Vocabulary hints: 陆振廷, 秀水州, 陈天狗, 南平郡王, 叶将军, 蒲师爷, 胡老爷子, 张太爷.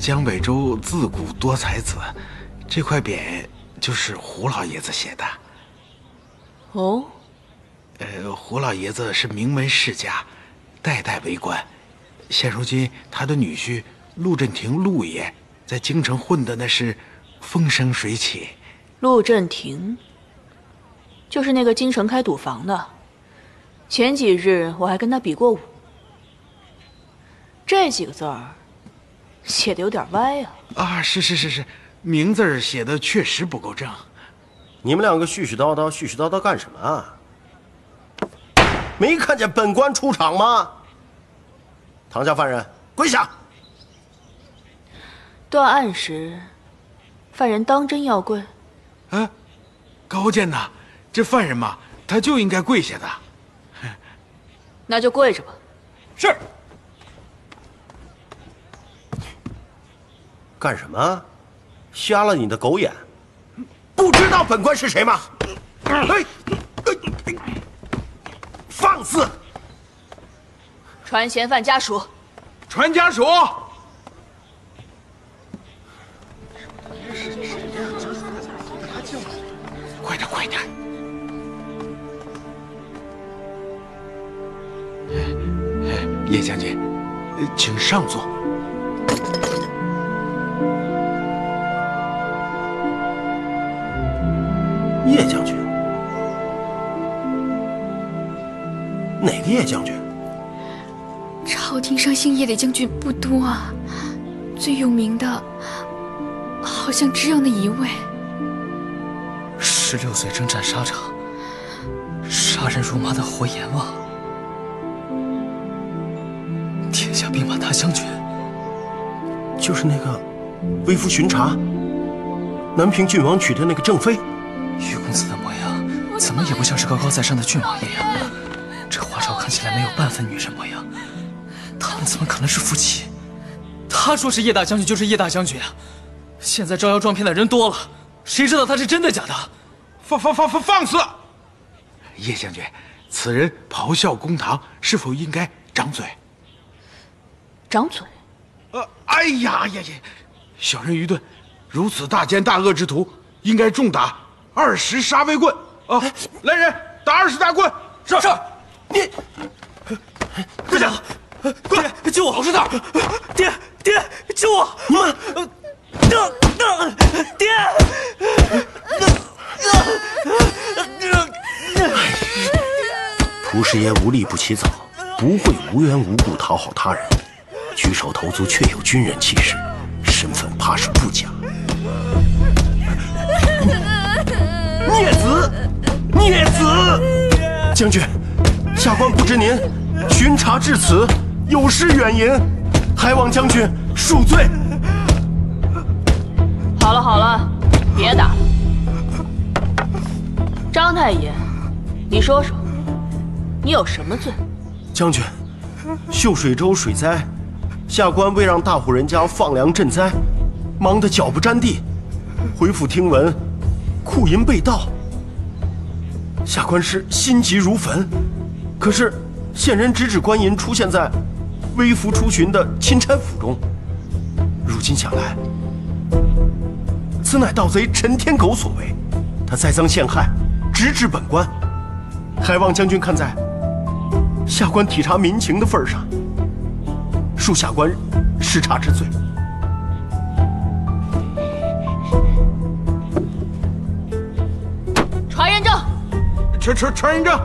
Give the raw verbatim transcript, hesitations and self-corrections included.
江北州自古多才子，这块匾就是胡老爷子写的。哦，呃，胡老爷子是名门世家，代代为官。现如今他的女婿陆振廷陆爷在京城混的那是风生水起。陆振廷，就是那个京城开赌房的，前几日我还跟他比过武。 这几个字儿写的有点歪呀！ 啊, 啊，是是是是，名字儿写的确实不够正。你们两个絮絮叨叨，絮絮叨叨干什么啊？没看见本官出场吗？堂下犯人，跪下！断案时，犯人当真要跪？哎，高见呐，这犯人嘛，他就应该跪下的。那就跪着吧。是。 干什么？瞎了你的狗眼！不知道本官是谁吗？哎，哎哎放肆！传嫌犯家属。传家属。快点，快点！叶将军，请上座。 叶将军，哪个叶将军？朝廷上姓叶的将军不多啊，最有名的，好像只有那一位。十六岁征战沙场，杀人如麻的活阎王，天下兵马大将军，就是那个微服巡查南平郡王娶的那个正妃。 玉公子的模样，怎么也不像是高高在上的郡王爷呀？这华少看起来没有半分女人模样，他们怎么可能是夫妻？他说是叶大将军，就是叶大将军啊！现在招摇撞骗的人多了，谁知道他是真的假的？放放放放放肆！叶将军，此人咆哮公堂，是否应该掌嘴？掌嘴？呃，哎呀呀呀！小人愚钝，如此大奸大恶之徒，应该重打。 二十杀威棍啊！来人，打二十大棍！是是，你快点，快爹救我！老实点，爹爹救我！你们，爹，蒲师爷无利不起早，不会无缘无故讨好他人，举手投足却有军人气势，身份怕是不假。 孽子，孽子！将军，下官不知您巡查至此，有失远迎，还望将军恕罪。好了好了，别打了。张太爷，你说说，你有什么罪？将军，秀水州水灾，下官为让大户人家放粮赈灾，忙得脚不沾地，回府听闻。 库银被盗，下官是心急如焚。可是县人直指官银出现在微服出巡的钦差府中，如今想来，此乃盗贼陈天狗所为。他栽赃陷害，直指本官，还望将军看在下官体察民情的份上，恕下官失察之罪。 传传传人证，